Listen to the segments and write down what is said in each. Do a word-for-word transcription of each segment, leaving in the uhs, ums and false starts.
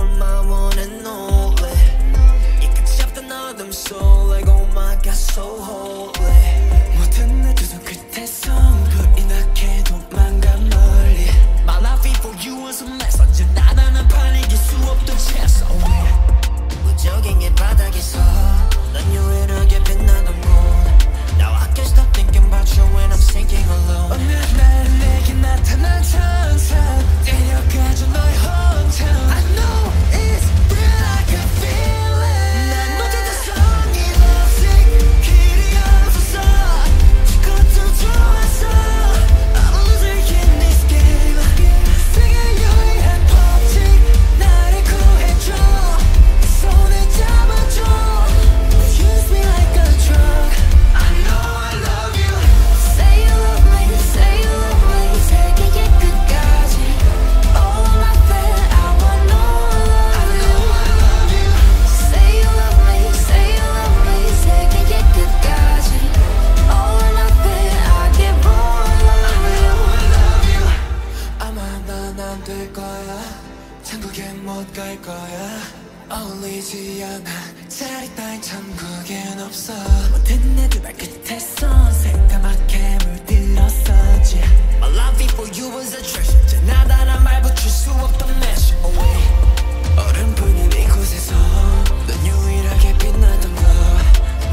you're my one and only. You can shove another soul like oh my god so holy. 모든 내 두손 끝에서 그 인악해도 망간 멀리. My life before you was a mess. 언제나 나는 판이 길 수 없던 chance. Oh man. 무적인 게 바닥에서 난 유일하게 빛나던 곳. Now I can't stop thinking about you when I'm sinking alone. 어느 날 내게 나타난 천사 데려가줘 너의 hometown. I know it's real, I can feel it. 난 놓친 듯 성이 없이 길이 없어서 그것도 좋았어. I'm a loser in this game. 세계 유일한 법칙 나를 구해줘. 손에 잡아줘. Use me like a drug. 갈 거야 어울리지 않아 자리 따윈 천국엔 없어. 모든 애들 발끝에서 새까맣게 물들었었지. My life before you was a treasure. 언제나 다란 말 붙일 수 없던 mesh. Oh wait. 어른뿐인 이곳에서 넌 유일하게 빛나던 거.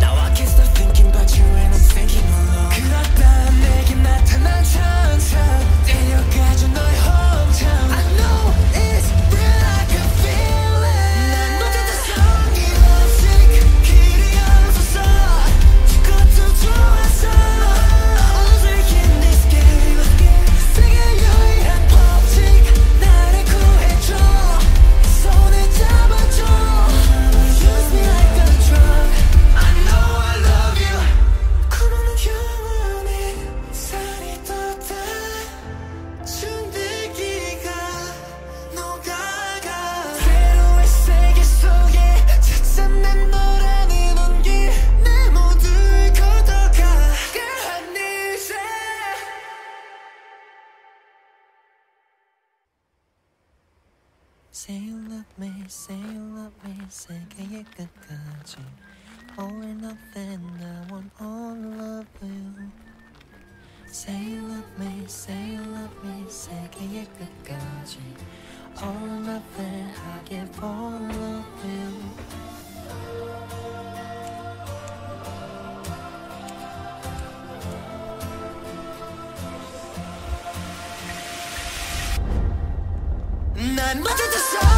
Now I can't stop thinking about you and I'm thinking alone. 그러다 내게 나타난 천사 데려가줘 너의 hometown. I know it's real. Say you love me, say you love me, 세계의 끝까지. All or nothing, I want all of you. Say you love me, say you love me, 세계의 끝까지. All or nothing, I give all of you. I'm not just a